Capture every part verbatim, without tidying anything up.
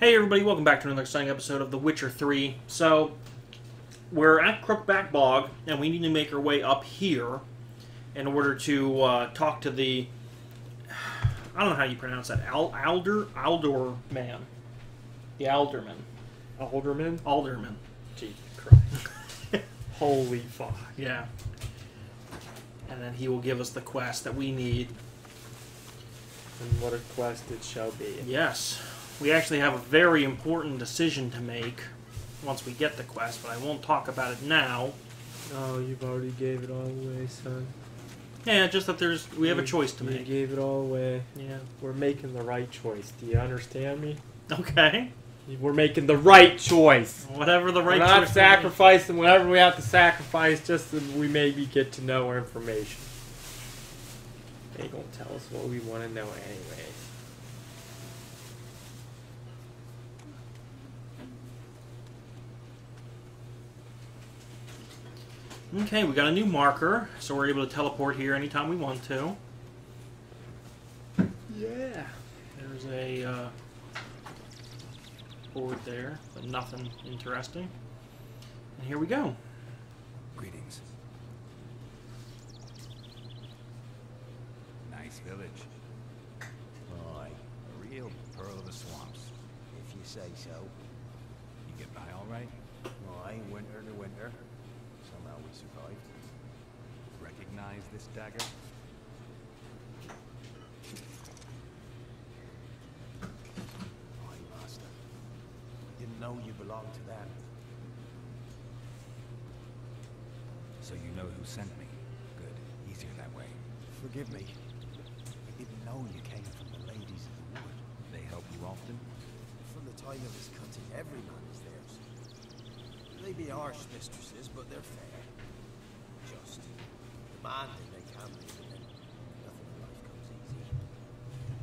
Hey everybody, welcome back to another exciting episode of The Witcher three. So, we're at Crookback Bog, and we need to make our way up here in order to uh, talk to the... I don't know how you pronounce that. Al Alder? Alderman. The Alderman. Alderman? Alderman. Jesus Christ. Holy fuck. Yeah. And then he will give us the quest that we need. And what a quest it shall be. Yes. We actually have a very important decision to make once we get the quest, but I won't talk about it now. Oh, you've already gave it all away, son. Yeah, just that there's we you, have a choice to you make. You gave it all away. Yeah. We're making the right choice. Do you understand me? Okay. We're making the right choice. Whatever the right choice is. We're not sacrificing whatever we have to sacrifice just so we maybe get to know our information. They gonna tell us what we want to know anyway. Okay, we got a new marker, so we're able to teleport here anytime we want to. Yeah. There's a uh, board there, but nothing interesting. And here we go. Greetings. Nice village. Boy, a real pearl of the swamps, if you say so. You get by all right? Boy, winter to winter. Somehow we survived. Recognize this dagger? My master. Didn't know you belonged to that. So you know who sent me. Good. Easier that way. Forgive me. I didn't know you came from the ladies of the wood. They help you often? From the time of this cutting, every man is theirs. They be harsh mistresses, but they're fair. Just. Demanding they can be, but then nothing in life comes easy.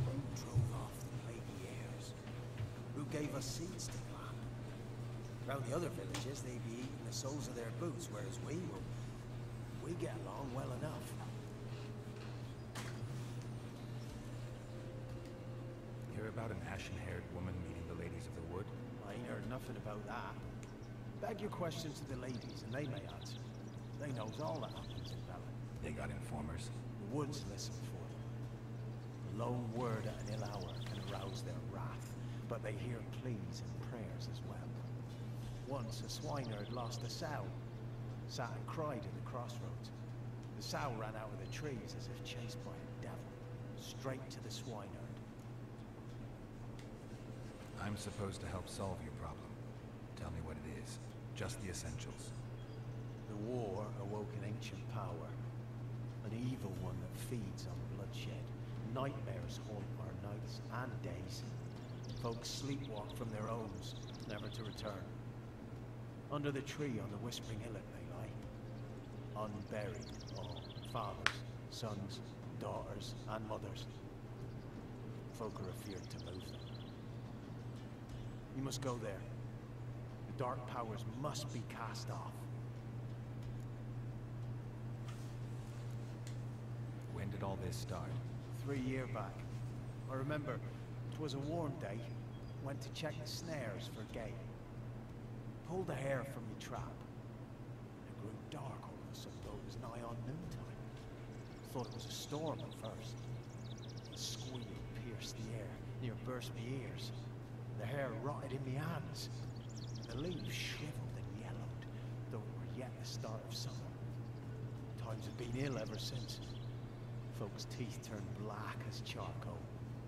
Who drove off the lady heirs? Who gave us seeds to plant? Round the other villages, they be eating the soles of their boots, whereas we, well, we get along well enough. You hear about an ashen-haired woman meeting the ladies of the wood? I ain't heard nothing about that. Beg your questions to the ladies, and they may answer. They knows all that happens in Valen. They got informers. The woods listen for them. A lone word at an ill hour can arouse their wrath, but they hear pleas and prayers as well. Once a swineherd lost a sow, sat and cried at the crossroads. The sow ran out of the trees as if chased by a devil, straight to the swineherd. I'm supposed to help solve your problem. Tell me what it is. Just the essentials. The war awoke an ancient power. An evil one that feeds on bloodshed. Nightmares haunt our nights and days. Folks sleepwalk from their homes, never to return. Under the tree on the Whispering Hillock they lie. Unburied, all fathers, sons, daughters, and mothers. Folk are afeard to move them. You must go there. Dark powers must be cast off. When did all this start? Three years back. I remember, 'twas a warm day. Went to check the snares for game. Pulled a hare from the trap. It grew dark all of a sudden, though it was nigh on noontime. Thought it was a storm at first. A squeal pierced the air, near burst my ears. The hare rotted in my hands. The leaves shriveled and yellowed, though it were yet the start of summer. Times have been ill ever since. Folks' teeth turned black as charcoal.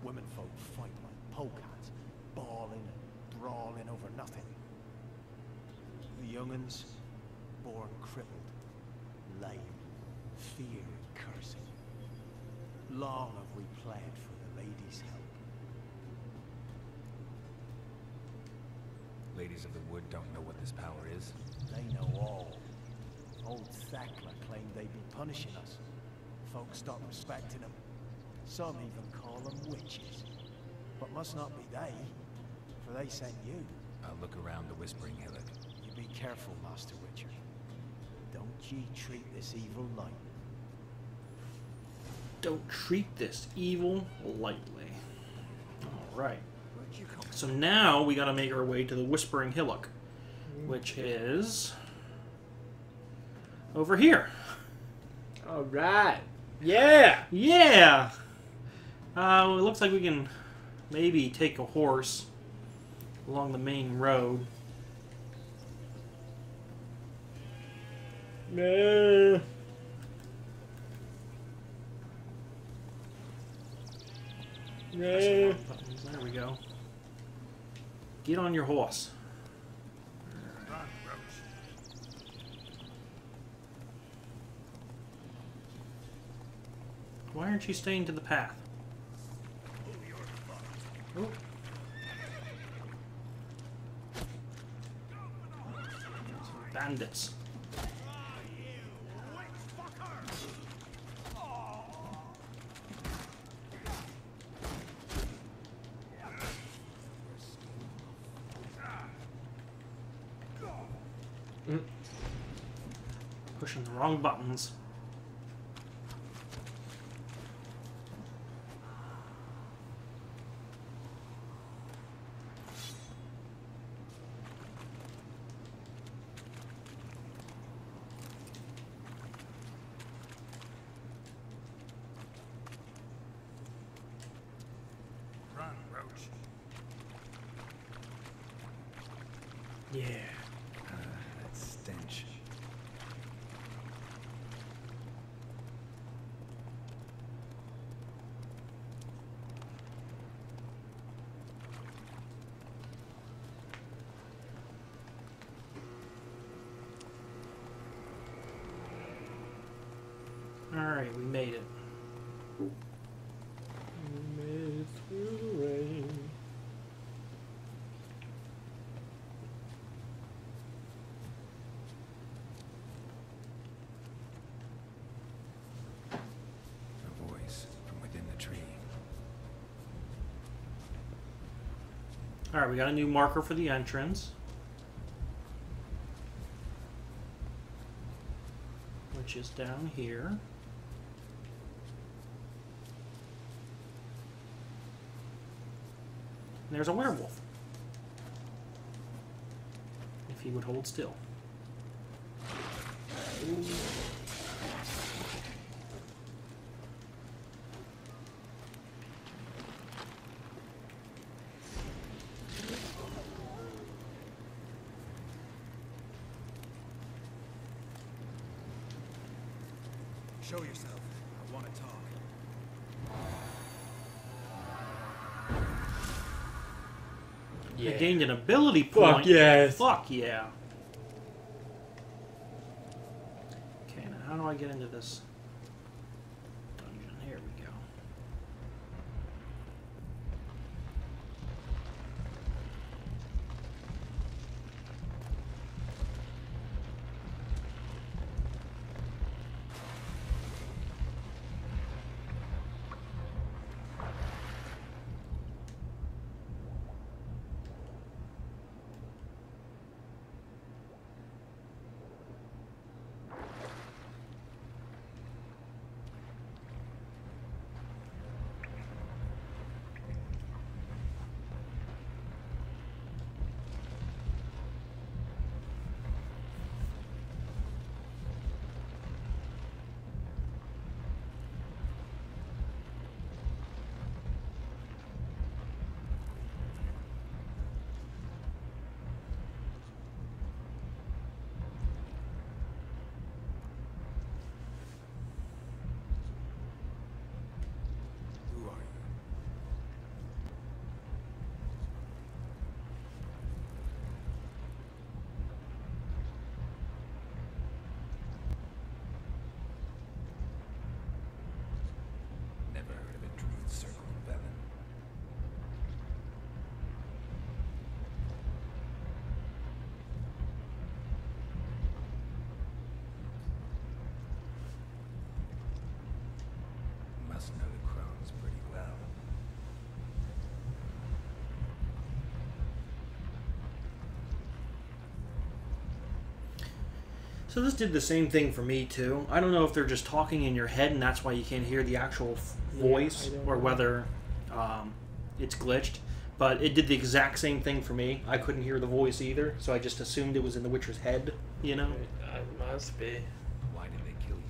Women folk fight like polecats, bawling and brawling over nothing. The young'uns, born crippled, lame, fear and cursing. Long have we pled for the ladies' help. Ladies of the Wood don't know what this power is. They know all. Old Thakla claimed they'd be punishing us. Folks stopped respecting them. Some even call them witches. But must not be they, for they sent you. I'll look around the Whispering Hillock. You be careful, Master Witcher. Don't ye treat this evil lightly. Don't treat this evil lightly. All right. So now we gotta make our way to the Whispering Hillock, which is over here. All right. Yeah. Yeah. Uh, well, it looks like we can maybe take a horse along the main road. Yeah. Yeah. There we go. Get on your horse. Why aren't you staying to the path? Oh. Bandits. Mm. Pushing the wrong buttons. Yeah. Uh, that stench. All right, we made it. We made it through the rain. Alright, we got a new marker for the entrance, which is down here. And there's a werewolf. If he would hold still. Ooh. Show yourself. I want to talk. Yeah. I gained an ability point. Fuck yes. Fuck yeah. Okay, now how do I get into this dungeon? Here we go. Know the crones pretty well. So this did the same thing for me too. I don't know if they're just talking in your head and that's why you can't hear the actual voice, yeah, or whether um, it's glitched. But it did the exact same thing for me. I couldn't hear the voice either, so I just assumed it was in the Witcher's head, you know? It must be. Why did they kill you?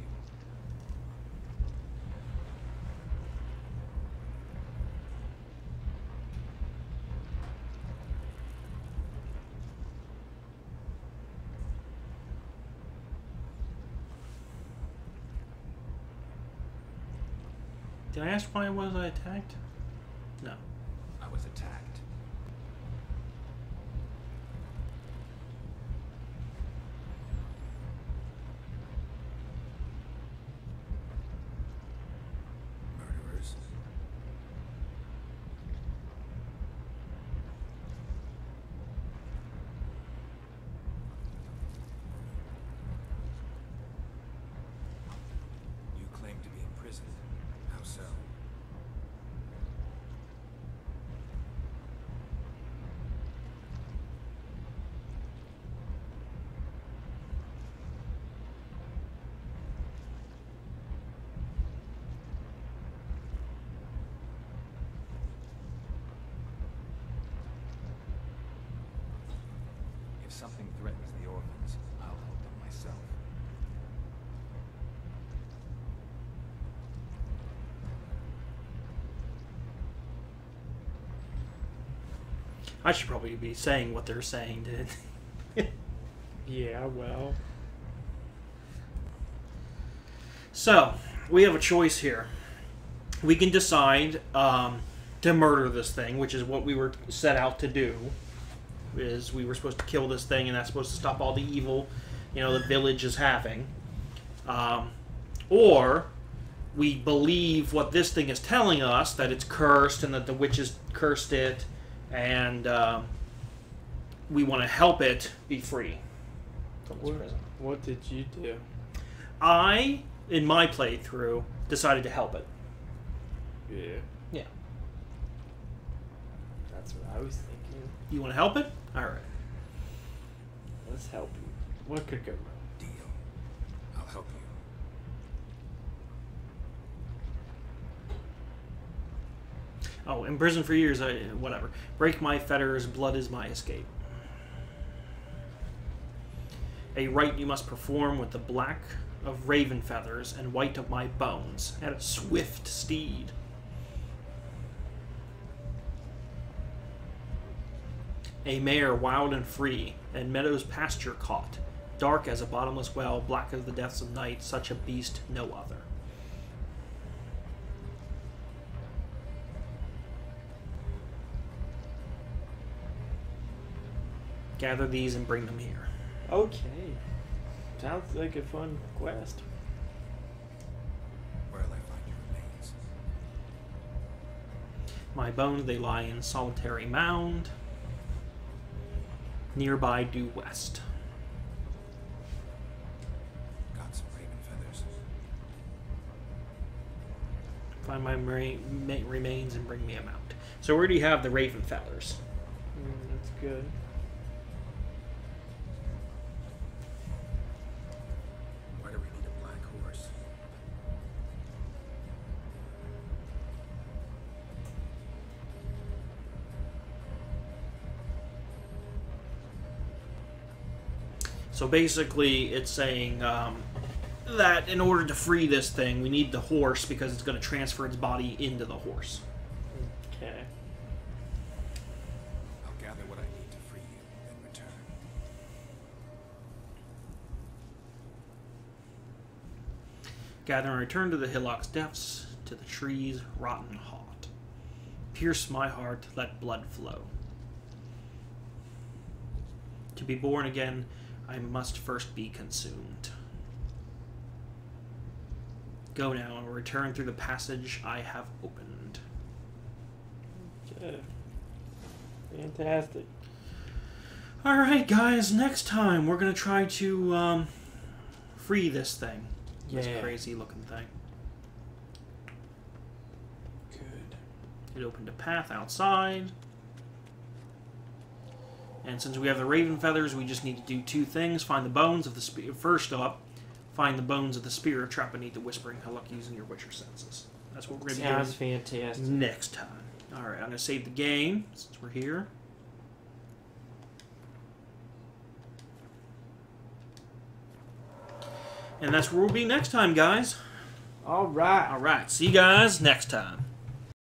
Did I ask why was I attacked? No. I was attacked. Murderers. You claim to be in prison. How so? If something threatens the orphans, I'll help them myself. I should probably be saying what they're saying, dude. Yeah, well. So, we have a choice here. We can decide um, to murder this thing, which is what we were set out to do. Is we were supposed to kill this thing, and that's supposed to stop all the evil, you know, the village is having. Um, or we believe what this thing is telling us, that it's cursed and that the witches cursed it, and um, we want to help it be free from this prison. What did you do? I, in my playthrough, decided to help it. Yeah. Yeah. That's what I was thinking. You want to help it? All right. Let's help you. What could go wrong? Deal. I'll help you. Oh, in prison for years, I, whatever. Break my fetters, blood is my escape. A rite you must perform with the black of raven feathers and white of my bones at a swift steed. A mare wild and free, and meadows pasture caught, dark as a bottomless well, black as the depths of night, such a beast, no other. Gather these and bring them here. Okay. Sounds like a fun quest. Where'll I find your remains? My bones, they lie in solitary mound. Nearby due west. Got some raven feathers. Find my remains and bring me a mount. So where do you have the raven feathers? Mm, that's good. Why do we need a black horse? So basically, it's saying um, that in order to free this thing, we need the horse because it's going to transfer its body into the horse. Okay. I'll gather what I need to free you in return. Gather and return to the hillock's depths, to the trees rotten hot. Pierce my heart, let blood flow. To be born again, I must first be consumed. Go now and return through the passage I have opened. Okay. Fantastic. Alright, guys, next time we're going to try to um, free this thing. Yeah. This crazy looking thing. Good. It opened a path outside. And since we have the raven feathers, we just need to do two things. Find the bones of the spirit. First up, find the bones of the spirit trap beneath the Whispering Hillock using your Witcher senses. That's what we're going to do. Sounds fantastic. Next time. Alright, I'm going to save the game since we're here. And that's where we'll be next time, guys. Alright. Alright, see you guys next time.